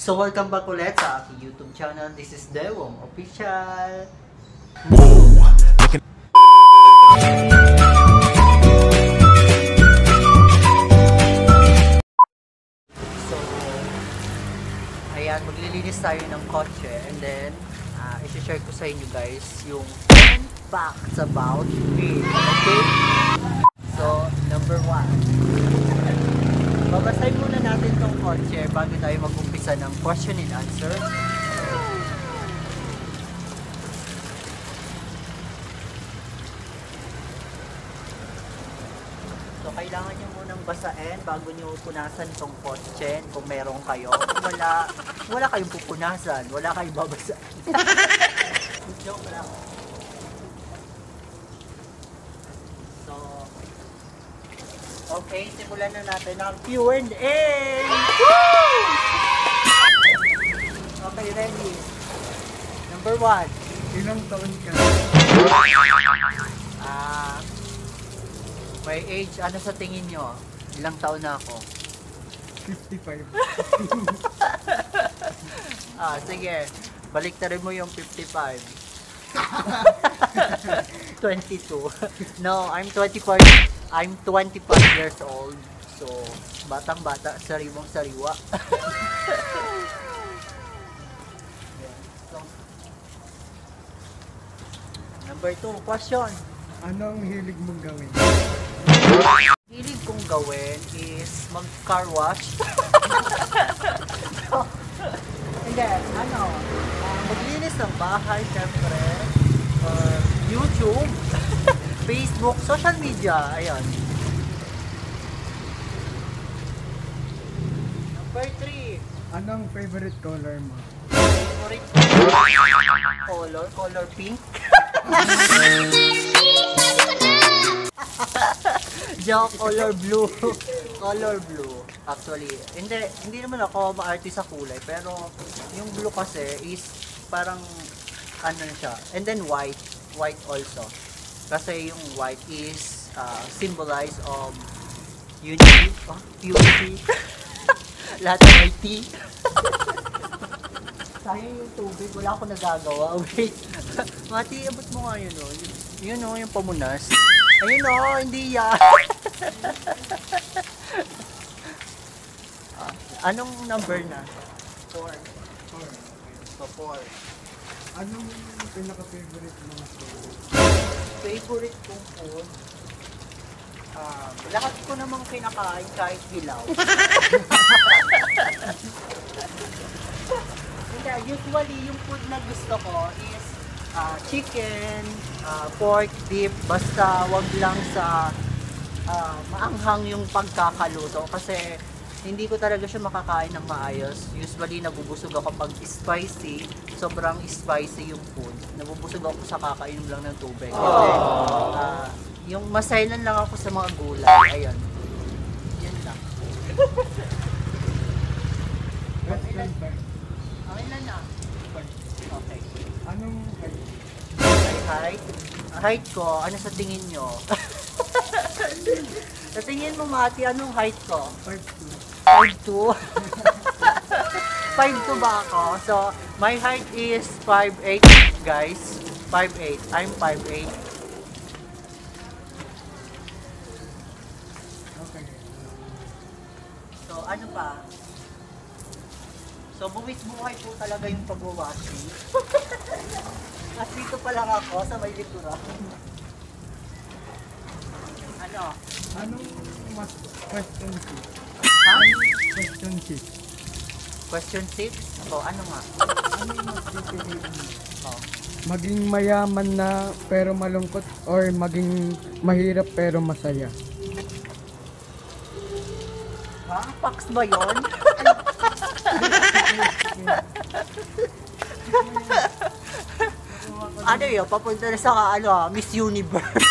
So welcome back ulit sa aking YouTube channel. This is Daewoong Official. So, ayan, maglilinis tayo ng kotse and then i-share ko sa inyo guys yung facts about me. Okay? So, number 1. Babasahin muna natin tong kotse bago tayo mag-umpisa ng question and answer. So, kailangan nyo munang basahin bago nyo punasan tong kotse kung meron kayo. Kung wala kayong pupunasan, wala kayong babasahin. Joke lang. So, okay, simulan na natin ang Q&A! Woo! Okay, ready. Number 1. Ilang taon ka? My age, ano sa tingin nyo? Ilang taon na ako? 55. Sige, balik na rin mo yung 55. 22. No, I'm 24. I'm 25 years old, so batang-bata, sariwang-sariwa. So, number 2, question. Anong hilig mong gawin? Hilig kong gawin is mag-car wash. And then, maglinis ng bahay, syempre, YouTube. Facebook, social media, ayan. Number 3. Anong favorite color mo? Favorite color? Color pink? Joke, color blue. Color blue. Actually, hindi naman ako maarte sa kulay, pero yung blue kasi is parang ano siya. And then white. White also. Kasi yung white is symbolized of unity, purity, lahat ng IT. Sayang yung tubig, wala akong nagagawa. Wait, Mati, abot mo nga yun o. Yun o, yung pamunas. Ayun o, hindi yan. Anong number na? 4. Anong pinaka-favorite mga story? Favorite kong food, lahat ko namang kinakain kahit hilaw. Usually, yung food na gusto ko is chicken, pork, beef, basta wag lang sa maanghang yung pagkakaluto kasi hindi ko talaga siya makakain ng maayos. Usually, nabubusog ako pag spicy. Sobrang spicy yung food. Nabubusog ako sa kakainom lang ng tubig. Then, yung masailan lang ako sa mga gulay. Ayan. Yan lang. Ilan na? Okay. Anong height? Height? Height ko, ano sa tingin nyo? Sa tingin mo, Mati, anong height ko? 5'2". 5'2 ba ako? So, my height is 5'8", guys. 5'8". I'm 5'8". Okay. So, ano pa? So, buwis-buhay po talaga yung pag-washing. At dito pa lang ako sa may likura. Ano? Anong mas question 6? Question 6. Question 6? O, ano nga? Ano yung magpipiliin mo? Maging mayaman na pero malungkot or maging mahirap pero masaya? Ha? Pax ba yun? Ano yun? Papunta na sa Miss Universe.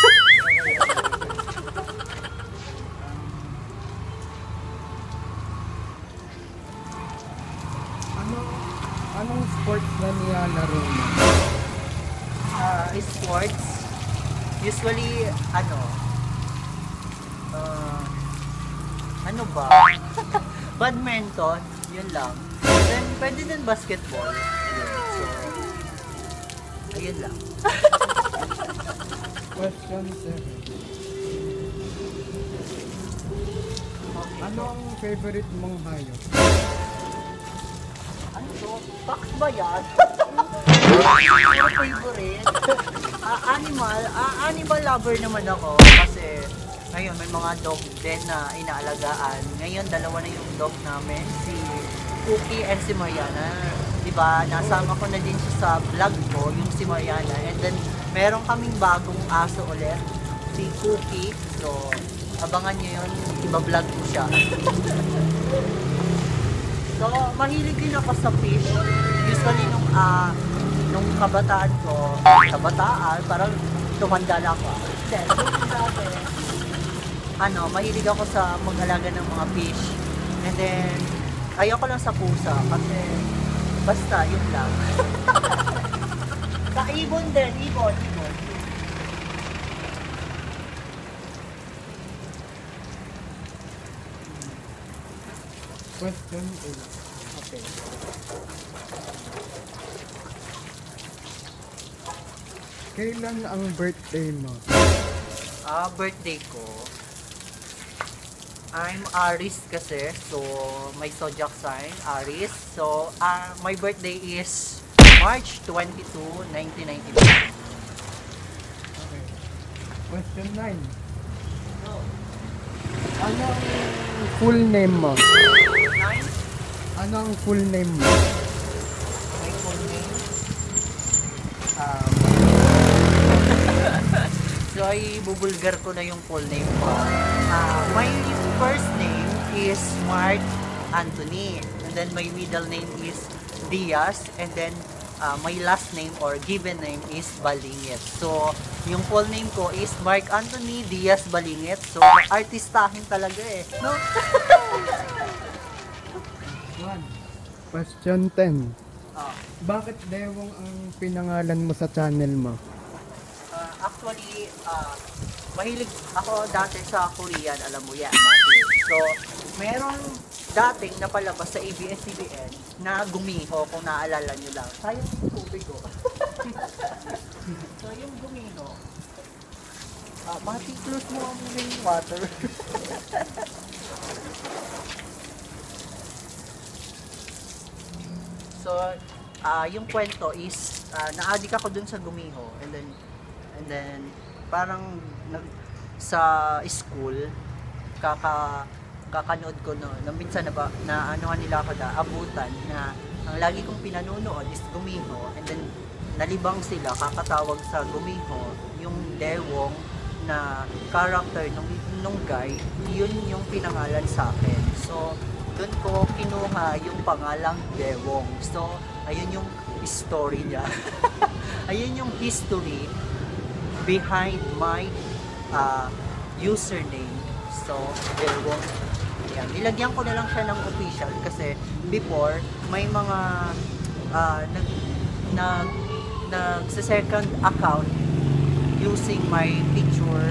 Anong sports na nilalaro mo? Sports? Usually, ano ba? Badminton, yun lang. Then, pwede din basketball. So, ayun lang. Question 7. Okay. Ano ang favorite mong hayop? Ano to? Fox ba yan? Yung favorite? Animal. Animal lover naman ako kasi ngayon may mga dog din na inaalagaan. Ngayon dalawa na yung dog namin, si Kuki and si Mariana. Diba, nasama ko na din siya sa vlog ko, yung si Mariana. And then, meron kaming bagong aso ulit, si Kuki. So, abangan nyo yun, iba-vlog ko siya. So, mahilig din ako sa fish. Usually, nung kabataan ko, parang tumanda na ako. Then, mahilig ako sa mag-alaga ng mga fish. And then, ayoko lang sa pusa kasi basta yun lang. Sa ibon din, ibon. Question 8. Okay. Kailan ang birthday mo? Birthday ko. I'm Aries kasi, so may zodiac sign, Aries. So, my birthday is March 22, 1992. Okay. Question 9. No. Ano ang full name mo? 9? Ano ang full name mo? My full name? So, ibubulgar ko na yung full name ko. My first name is Mark Anthony, and then my middle name is Diaz, and then my last name or given name is Balinget. So, yung full name ko is Mark Anthony Diaz Balinget. So, artistahin talaga eh, no? Question 10. Bakit Daewoong ang pinangalan mo sa channel mo? Actually, mahilig ako dati sa Korean, alam mo yan, Matthew. So, meron dating napalabas sa ABS-CBN na gumiho, kung naalala nyo lang. Sayang yung tubig ko. So, yung gumiho, Matthew, close mo ang main water. So, yung kwento is, na-addict ako dun sa gumiho, and then parang sa school kakanood ko no minsan na ano nila ako abutan na ang lagi kong pinanunood is gumiho, and then nalibang sila kakatawag sa gumiho yung Daewoong na character nung guy, yun yung pinangalan sa akin. So doon ko kinuha yung pangalang Daewoong. So ayun yung story niya. Ayun yung history behind my username. So, Daewoong. Ayan. Nilagyan ko na lang siya ng official kasi before, may mga nag-second account using my picture.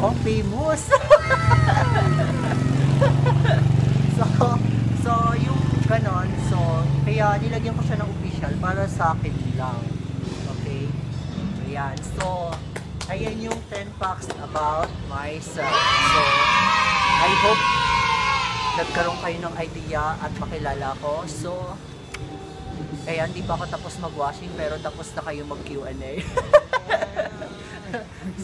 Oh, famous! So, yung ganon. So, kaya nilagyan ko siya ng official para sa akin lang. Okay? Ayan. So, ayan yung 10 facts about myself. So, I hope nagkaroon kayo ng idea at makilala ko. So, ayan, di pa ako tapos mag-washing pero tapos na kayo mag-Q&A.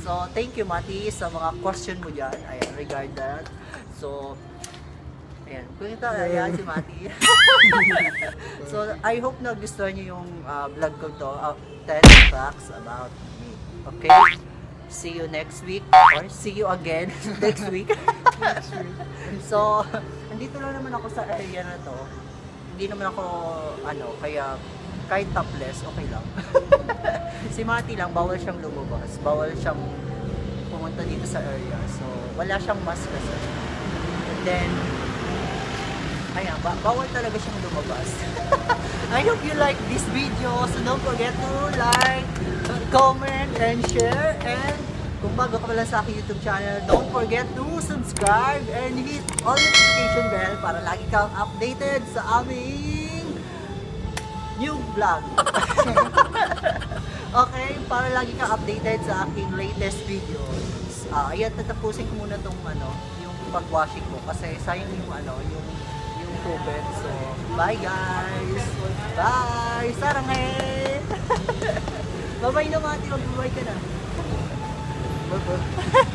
So, thank you, Mati, sa mga question mo dyan. Ayan, regard that. So, ayan, ayan si Mati. So, I hope nagustuhan nyo yung vlog ko to. 10 facts about me. Okay? See you next week or see you again next week. So, andito lang naman ako sa area na to. Hindi naman ako, kaya kahit topless, okay lang. Si Mati lang, bawal siyang lumabas. Bawal siyang pumunta dito sa area. So, wala siyang mask kasi. And then, ayan, bawal talaga siyang lumabas. I hope you like this video. So, don't forget to like, comment and share, and kung bago ka pala sa aking YouTube channel, don't forget to subscribe and hit all the notification bell para lagi kang updated sa aming vlog. Okay? Para lagi ka updated sa aking latest videos. Ayan, tatapusin ko muna tong, yung pag-washing ko. Kasi sayang yung, yung COVID. So, bye guys! Bye! Sarangin! Bye-bye na mga tirong. Bye-bye ka na. Bye-bye.